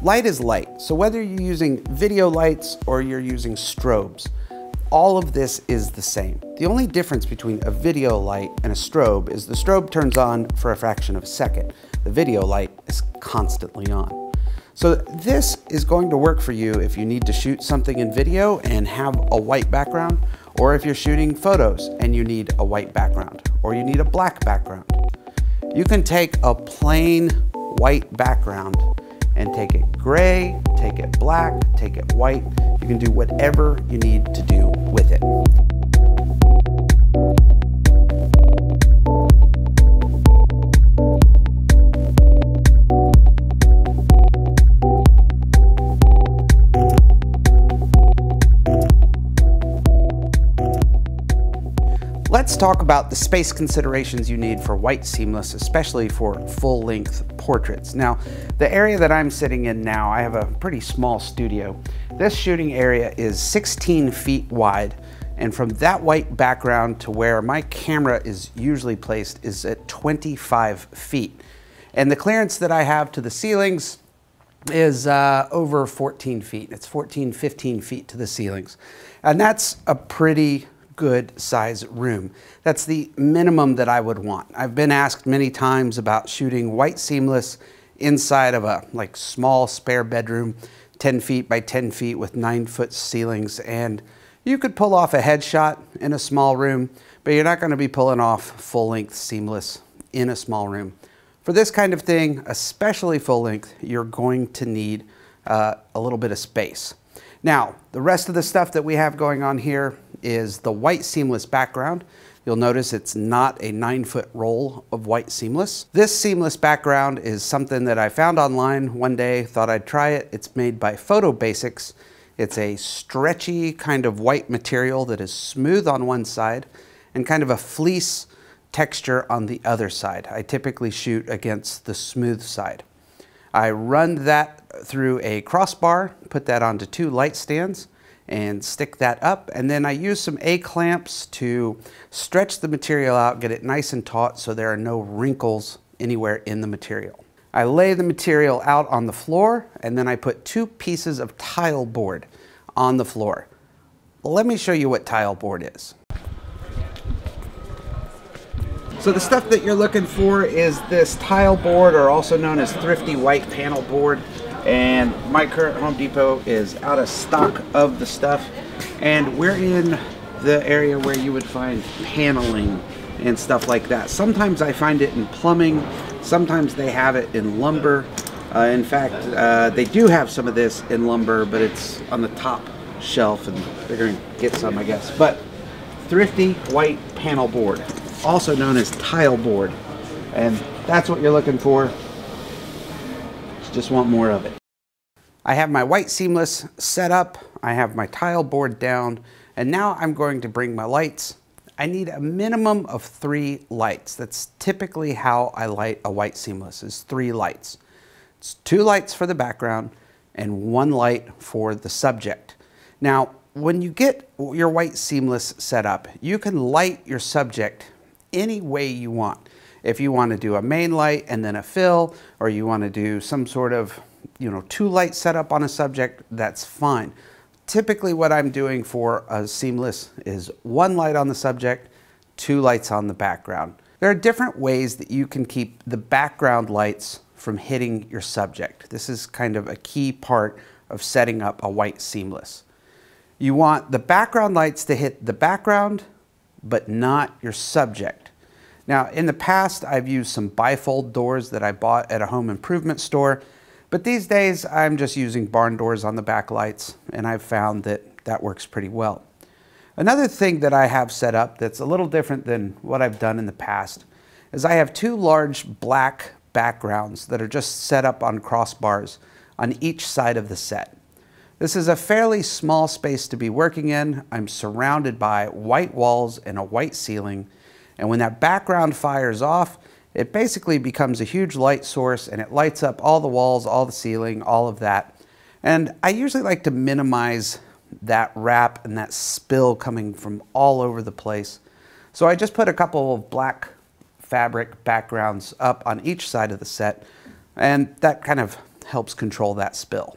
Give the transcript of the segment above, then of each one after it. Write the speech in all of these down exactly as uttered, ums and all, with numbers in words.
Light is light, so whether you're using video lights or you're using strobes, all of this is the same. The only difference between a video light and a strobe is the strobe turns on for a fraction of a second. The video light is constantly on. So this is going to work for you if you need to shoot something in video and have a white background, or if you're shooting photos and you need a white background, or you need a black background. You can take a plain white background and take it gray, take it black, take it white. You can do whatever you need to do with it. Let's talk about the space considerations you need for white seamless, especially for full-length portraits. Now, the area that I'm sitting in now, I have a pretty small studio. This shooting area is sixteen feet wide, and from that white background to where my camera is usually placed is at twenty-five feet. And the clearance that I have to the ceilings is uh, over fourteen feet. It's fourteen, fifteen feet to the ceilings. And that's a pretty good size room. That's the minimum that I would want. I've been asked many times about shooting white seamless inside of a like small spare bedroom, ten feet by ten feet with nine foot ceilings. And you could pull off a headshot in a small room, but you're not going to be pulling off full length seamless in a small room. For this kind of thing, especially full length, you're going to need uh, a little bit of space. Now, the rest of the stuff that we have going on here is the white seamless background. You'll notice it's not a nine foot roll of white seamless. This seamless background is something that I found online one day, thought I'd try it. It's made by Photo Basics. It's a stretchy kind of white material that is smooth on one side and kind of a fleece texture on the other side. I typically shoot against the smooth side. I run that through a crossbar, put that onto two light stands, and stick that up. And then I use some A-clamps to stretch the material out, get it nice and taut so there are no wrinkles anywhere in the material. I lay the material out on the floor, and then I put two pieces of tile board on the floor. Let me show you what tile board is. So the stuff that you're looking for is this tile board, or also known as thrifty white panel board. And my current Home Depot is out of stock of the stuff. And we're in the area where you would find paneling and stuff like that. Sometimes I find it in plumbing. Sometimes they have it in lumber. Uh, in fact, uh, they do have some of this in lumber, but it's on the top shelf and they're gonna get some, I guess. But thrifty white panel board, also known as tile board. And that's what you're looking for. Just want more of it. I have my white seamless set up. I have my tile board down, and now I'm going to bring my lights. I need a minimum of three lights. That's typically how I light a white seamless, is three lights. It's two lights for the background and one light for the subject. Now, when you get your white seamless set up, you can light your subject any way you want. If you want to do a main light and then a fill, or you want to do some sort of, you know, two light setup on a subject, that's fine. Typically what I'm doing for a seamless is one light on the subject, two lights on the background. There are different ways that you can keep the background lights from hitting your subject. This is kind of a key part of setting up a white seamless. You want the background lights to hit the background, but not your subject. Now, in the past, I've used some bifold doors that I bought at a home improvement store, but these days I'm just using barn doors on the back lights, and I've found that that works pretty well. Another thing that I have set up that's a little different than what I've done in the past is I have two large black backgrounds that are just set up on crossbars on each side of the set. This is a fairly small space to be working in. I'm surrounded by white walls and a white ceiling. And when that background fires off, it basically becomes a huge light source, and it lights up all the walls, all the ceiling, all of that. And I usually like to minimize that wrap and that spill coming from all over the place. So I just put a couple of black fabric backgrounds up on each side of the set, and that kind of helps control that spill.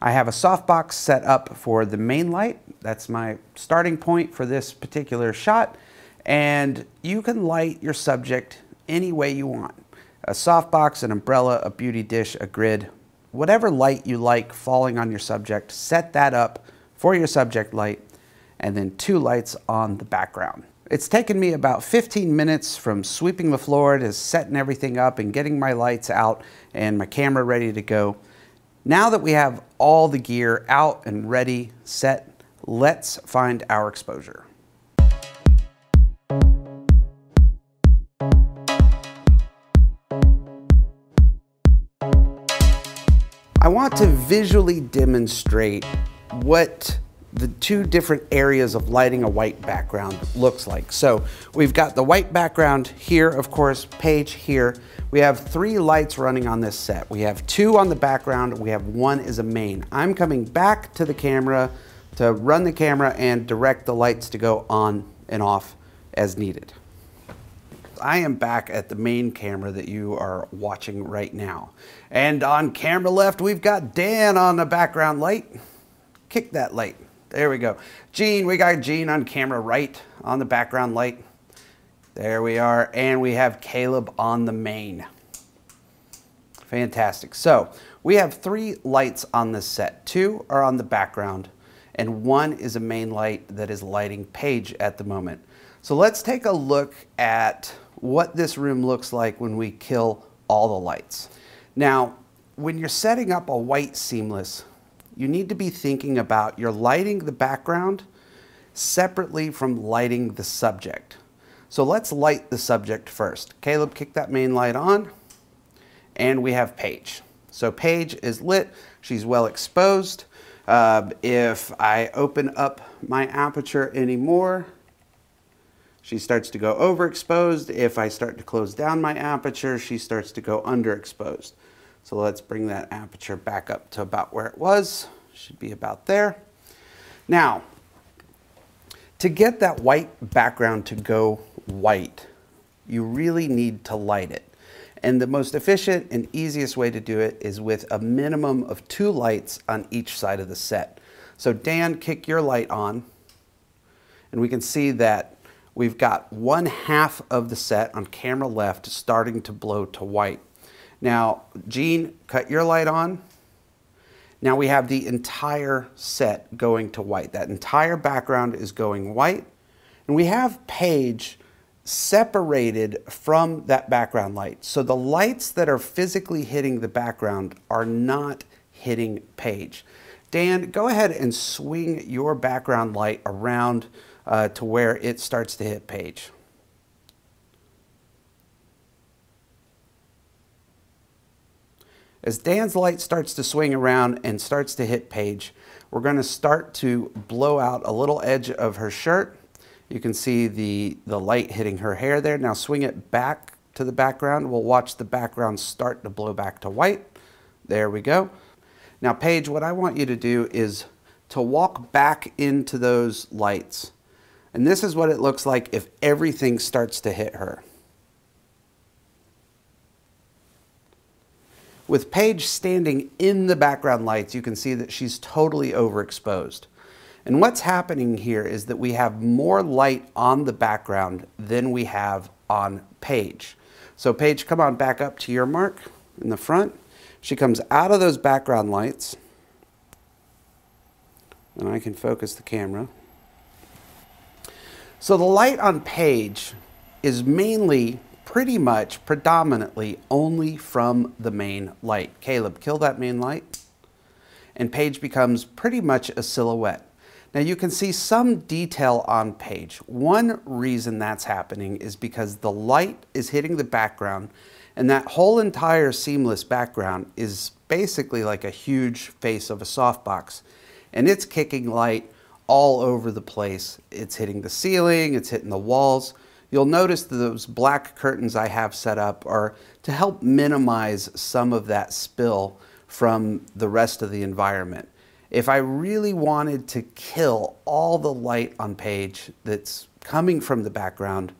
I have a softbox set up for the main light. That's my starting point for this particular shot. And you can light your subject any way you want. A softbox, an umbrella, a beauty dish, a grid, whatever light you like falling on your subject, set that up for your subject light, and then two lights on the background. It's taken me about fifteen minutes from sweeping the floor to setting everything up and getting my lights out and my camera ready to go. Now that we have all the gear out and ready, set, let's find our exposure. I want to visually demonstrate what the two different areas of lighting a white background looks like. So we've got the white background here, of course, Paige here. We have three lights running on this set. We have two on the background, we have one as a main. I'm coming back to the camera to run the camera and direct the lights to go on and off as needed. I am back at the main camera that you are watching right now. And on camera left, we've got Dan on the background light. Kick that light, there we go. Gene, we got Gene on camera right on the background light. There we are, and we have Caleb on the main. Fantastic. So we have three lights on this set. Two are on the background, and one is a main light that is lighting Paige at the moment. So let's take a look at what this room looks like when we kill all the lights. Now, when you're setting up a white seamless, you need to be thinking about you're lighting the background separately from lighting the subject. So let's light the subject first. Caleb, kick that main light on, and we have Paige. So Paige is lit, she's well exposed. Uh, if I open up my aperture anymore, she starts to go overexposed. If I start to close down my aperture, she starts to go underexposed. So let's bring that aperture back up to about where it was. Should be about there. Now, to get that white background to go white, you really need to light it. And the most efficient and easiest way to do it is with a minimum of two lights on each side of the set. So Dan, kick your light on, and we can see that we've got one half of the set on camera left starting to blow to white. Now, Gene, cut your light on. Now we have the entire set going to white. That entire background is going white. And we have Paige separated from that background light. So the lights that are physically hitting the background are not hitting Paige. Dan, go ahead and swing your background light around uh, to where it starts to hit Paige. As Dan's light starts to swing around and starts to hit Paige, we're going to start to blow out a little edge of her shirt. You can see the, the light hitting her hair there. Now swing it back to the background. We'll watch the background start to blow back to white. There we go. Now Paige, what I want you to do is to walk back into those lights. And this is what it looks like if everything starts to hit her. With Paige standing in the background lights, you can see that she's totally overexposed. And what's happening here is that we have more light on the background than we have on Paige. So Paige, come on back up to your mark in the front. She comes out of those background lights. And I can focus the camera. So the light on Paige is mainly pretty much predominantly only from the main light. Caleb, kill that main light. And Paige becomes pretty much a silhouette. Now you can see some detail on Paige. One reason that's happening is because the light is hitting the background, and that whole entire seamless background is basically like a huge face of a softbox. And it's kicking light all over the place. It's hitting the ceiling, it's hitting the walls. You'll notice that those black curtains I have set up are to help minimize some of that spill from the rest of the environment. If I really wanted to kill all the light on Paige that's coming from the background,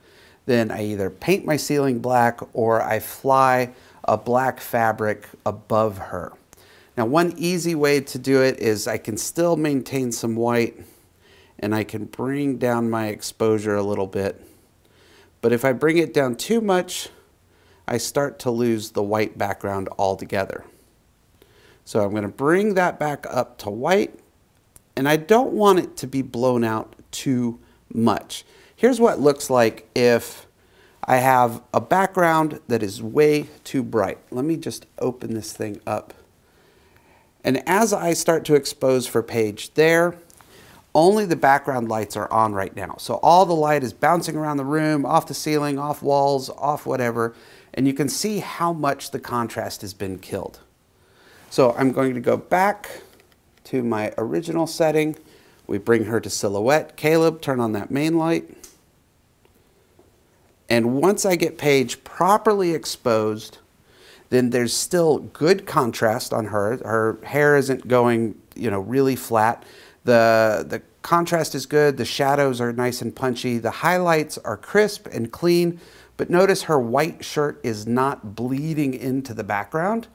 then I either paint my ceiling black or I fly a black fabric above her. Now, one easy way to do it is I can still maintain some white and I can bring down my exposure a little bit. But if I bring it down too much, I start to lose the white background altogether. So I'm going to bring that back up to white, and I don't want it to be blown out too much. Here's what it looks like if I have a background that is way too bright. Let me just open this thing up. And as I start to expose for Paige there, only the background lights are on right now. So all the light is bouncing around the room, off the ceiling, off walls, off whatever, and you can see how much the contrast has been killed. So I'm going to go back to my original setting. We bring her to silhouette. Caleb, turn on that main light. And once I get Paige properly exposed, then there's still good contrast on her. Her hair isn't going, you know, really flat. The, the contrast is good, the shadows are nice and punchy, the highlights are crisp and clean, but notice her white shirt is not bleeding into the background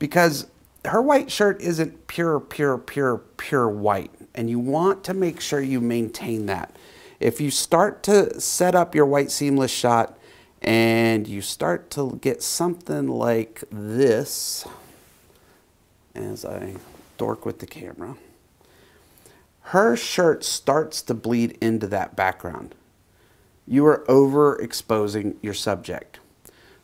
because her white shirt isn't pure, pure, pure, pure white, and you want to make sure you maintain that. If you start to set up your white seamless shot and you start to get something like this, as I dork with the camera, her shirt starts to bleed into that background. You are overexposing your subject.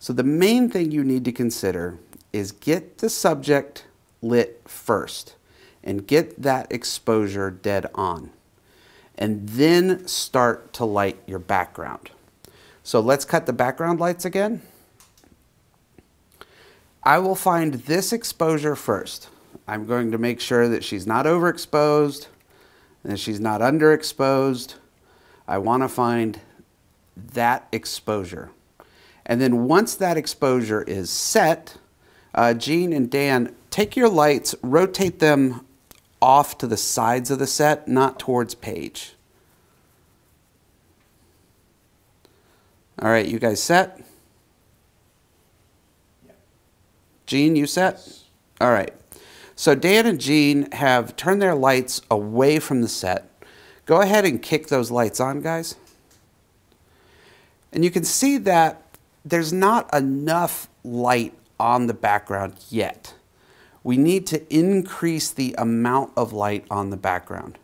So the main thing you need to consider is get the subject lit first and get that exposure dead on. And then start to light your background. So let's cut the background lights again. I will find this exposure first. I'm going to make sure that she's not overexposed, and she's not underexposed. I want to find that exposure. And then once that exposure is set, uh, Gene and Dan, take your lights, rotate them off to the sides of the set, not towards Paige. All right, you guys set? Yeah. Gene, you set? Yes. All right. So Dan and Gene have turned their lights away from the set. Go ahead and kick those lights on, guys. And you can see that there's not enough light on the background yet. We need to increase the amount of light on the background.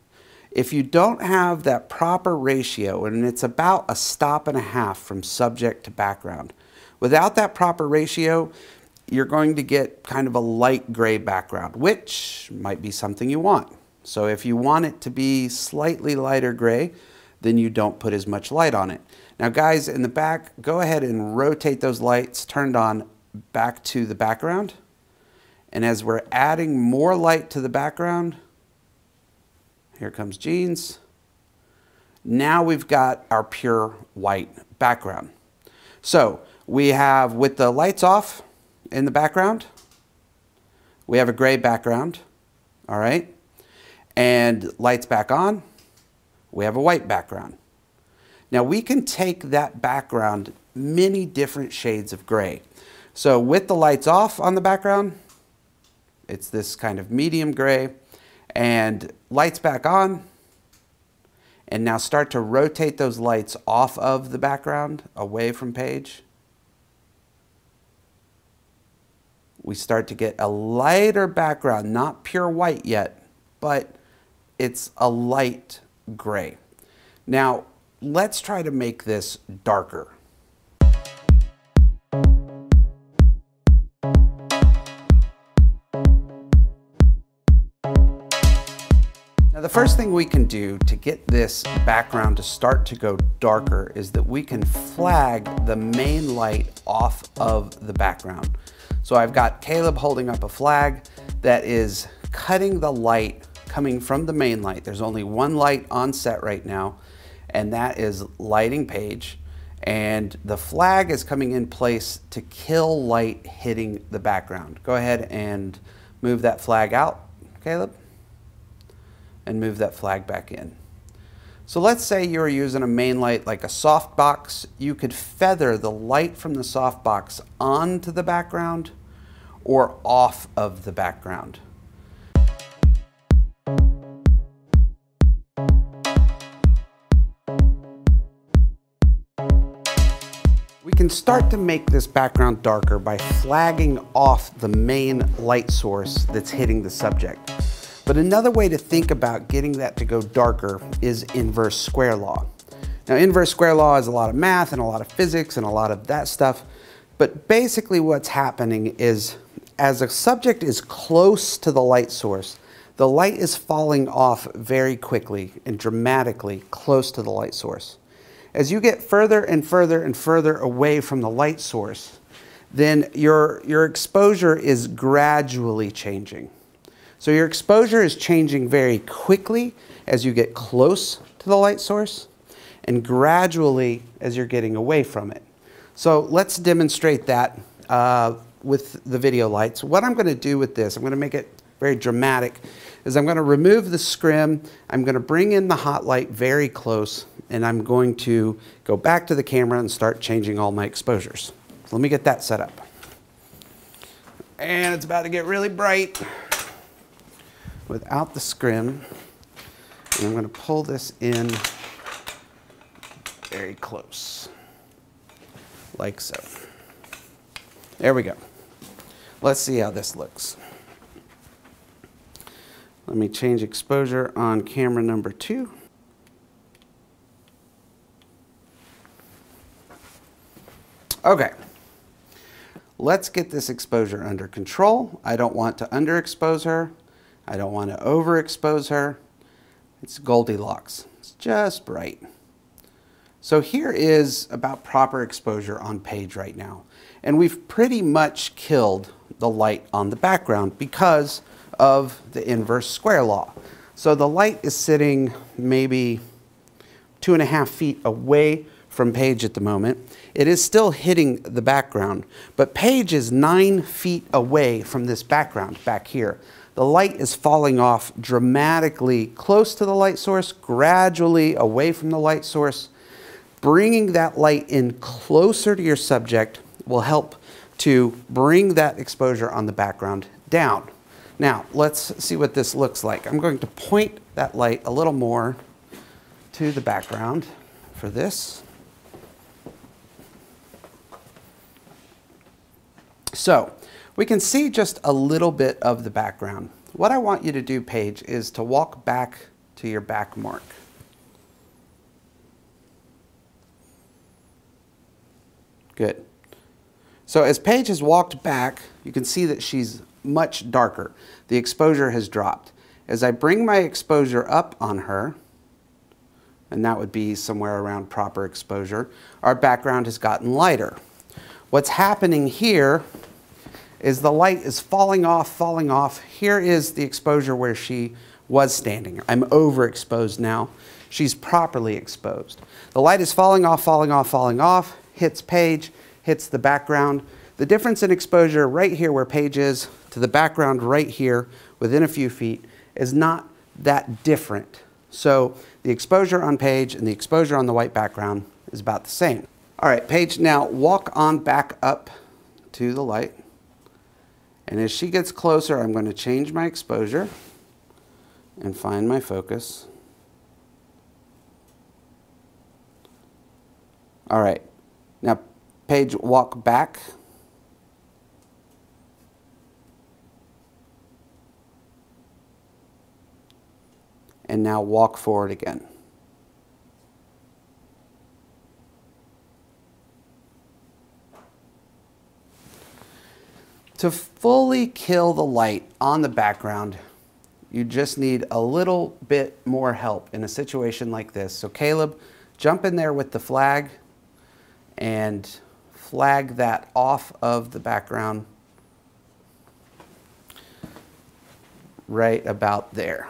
If you don't have that proper ratio, and it's about a stop and a half from subject to background, without that proper ratio, you're going to get kind of a light gray background, which might be something you want. So if you want it to be slightly lighter gray, then you don't put as much light on it. Now guys in the back, go ahead and rotate those lights turned on back to the background. And as we're adding more light to the background, here comes Gene's. Now we've got our pure white background. So we have, with the lights off, in the background, we have a gray background, all right? And lights back on, we have a white background. Now we can take that background many different shades of gray. So with the lights off on the background, it's this kind of medium gray, and lights back on, and now start to rotate those lights off of the background, away from Paige. We start to get a lighter background, not pure white yet, but it's a light gray. Now, let's try to make this darker. Now, the first thing we can do to get this background to start to go darker is that we can flag the main light off of the background. So I've got Caleb holding up a flag that is cutting the light coming from the main light. There's only one light on set right now, and that is lighting Paige. And the flag is coming in place to kill light hitting the background. Go ahead and move that flag out, Caleb, and move that flag back in. So let's say you were using a main light like a softbox. You could feather the light from the softbox onto the background, or off of the background. We can start to make this background darker by flagging off the main light source that's hitting the subject. But another way to think about getting that to go darker is inverse square law. Now, inverse square law is a lot of math and a lot of physics and a lot of that stuff. But basically what's happening is as a subject is close to the light source, the light is falling off very quickly and dramatically close to the light source. As you get further and further and further away from the light source, then your, your exposure is gradually changing. So your exposure is changing very quickly as you get close to the light source, and gradually as you're getting away from it. So let's demonstrate that uh, with the video lights. What I'm gonna do with this, I'm gonna make it very dramatic, is I'm gonna remove the scrim, I'm gonna bring in the hot light very close, and I'm going to go back to the camera and start changing all my exposures. So let me get that set up. And it's about to get really bright without the scrim. And I'm gonna pull this in very close, like so. There we go. Let's see how this looks. Let me change exposure on camera number two. Okay, let's get this exposure under control. I don't want to underexpose her. I don't want to overexpose her. It's Goldilocks, it's just bright. So here is about proper exposure on Paige right now. And we've pretty much killed the light on the background because of the inverse square law. So the light is sitting maybe two and a half feet away from Paige at the moment. It is still hitting the background, but Paige is nine feet away from this background back here. The light is falling off dramatically close to the light source, gradually away from the light source. Bringing that light in closer to your subject will help to bring that exposure on the background down. Now, let's see what this looks like. I'm going to point that light a little more to the background for this. So, we can see just a little bit of the background. What I want you to do, Paige, is to walk back to your back mark. Good. So as Paige has walked back, you can see that she's much darker. The exposure has dropped. As I bring my exposure up on her, and that would be somewhere around proper exposure, our background has gotten lighter. What's happening here is the light is falling off, falling off. Here is the exposure where she was standing. I'm overexposed now. She's properly exposed. The light is falling off, falling off, falling off. Hits Paige, hits the background. The difference in exposure right here where Paige is to the background right here within a few feet is not that different. So the exposure on Paige and the exposure on the white background is about the same. All right, Paige, now walk on back up to the light. And as she gets closer, I'm going to change my exposure and find my focus. All right. Now, Paige, walk back. And now walk forward again. To fully kill the light on the background, you just need a little bit more help in a situation like this. So, Caleb, jump in there with the flag and flag that off of the background right about there.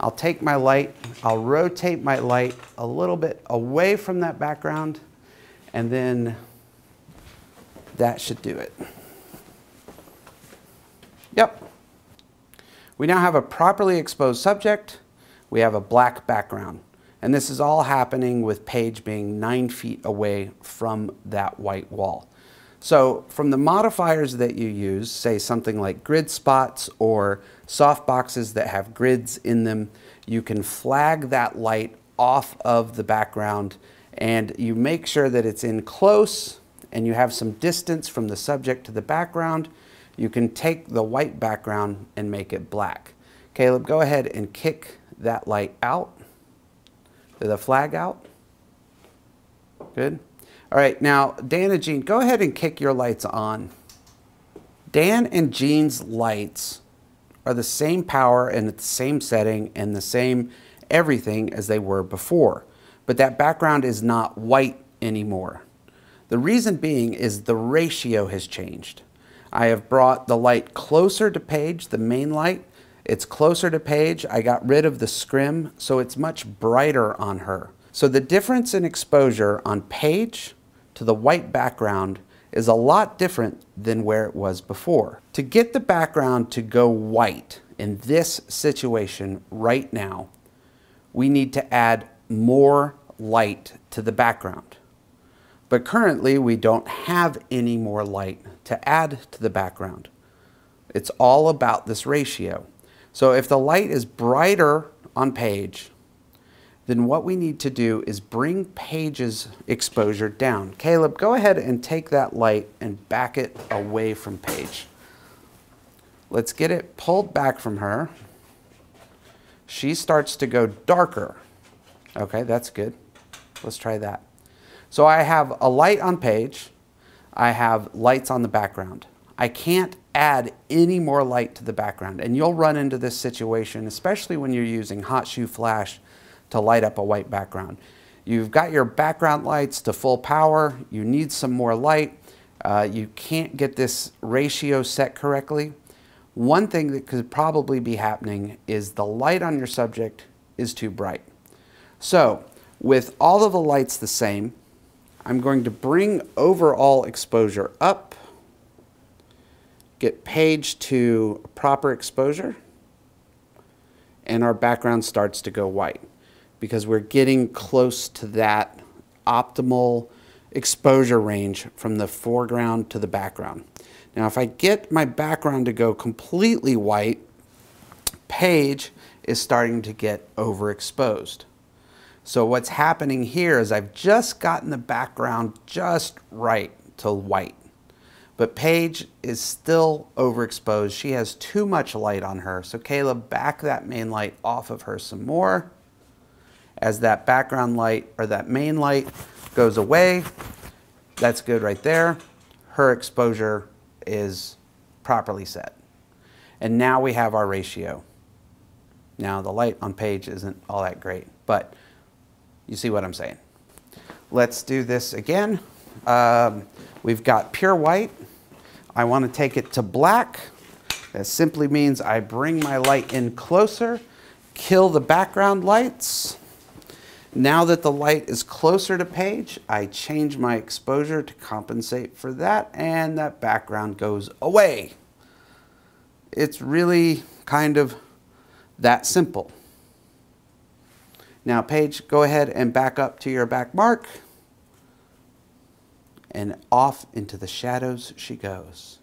I'll take my light, I'll rotate my light a little bit away from that background, and then that should do it. Yep. We now have a properly exposed subject. We have a black background. And this is all happening with Paige being nine feet away from that white wall. So from the modifiers that you use, say something like grid spots or soft boxes that have grids in them, you can flag that light off of the background, and you make sure that it's in close and you have some distance from the subject to the background. You can take the white background and make it black. Caleb, go ahead and kick that light out, the flag out. Good. All right, now Dan and Gene, go ahead and kick your lights on. Dan and Gene's lights are the same power and at the same setting and the same everything as they were before, but that background is not white anymore. The reason being is the ratio has changed. I have brought the light closer to Paige, the main light. It's closer to Paige. I got rid of the scrim, so it's much brighter on her. So the difference in exposure on Paige to the white background is a lot different than where it was before. To get the background to go white in this situation right now, we need to add more light to the background. But currently we don't have any more light to add to the background. It's all about this ratio. So if the light is brighter on Paige, then what we need to do is bring Paige's exposure down. Caleb, go ahead and take that light and back it away from Paige. Let's get it pulled back from her. She starts to go darker. Okay, that's good. Let's try that. So I have a light on Paige. I have lights on the background. I can't add any more light to the background, and you'll run into this situation, especially when you're using hot shoe flash to light up a white background. You've got your background lights to full power, you need some more light, uh, you can't get this ratio set correctly. One thing that could probably be happening is the light on your subject is too bright. So with all of the lights the same, I'm going to bring overall exposure up, get Paige to proper exposure, and our background starts to go white, because we're getting close to that optimal exposure range from the foreground to the background. Now, if I get my background to go completely white, Paige is starting to get overexposed. So what's happening here is I've just gotten the background just right to white, but Paige is still overexposed. She has too much light on her. So Caleb, back that main light off of her some more. As that background light or that main light goes away, that's good right there. Her exposure is properly set. And now we have our ratio. Now the light on Paige isn't all that great, but you see what I'm saying. Let's do this again. Um, we've got pure white. I want to take it to black. That simply means I bring my light in closer, kill the background lights. Now that the light is closer to Paige, I change my exposure to compensate for that, and that background goes away. It's really kind of that simple. Now Paige, go ahead and back up to your back mark, and off into the shadows she goes.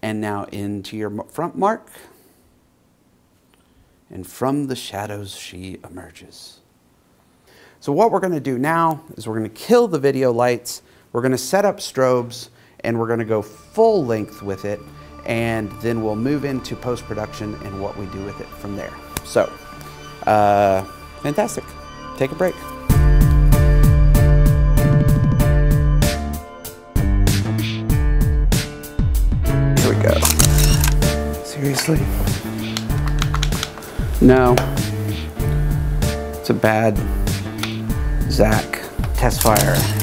And now into your front mark, and from the shadows she emerges. So what we're going to do now is we're going to kill the video lights, we're going to set up strobes, and we're going to go full length with it, and then we'll move into post-production and what we do with it from there. So, uh, fantastic. Take a break. Here we go. Seriously? No. It's a bad Zack test fire.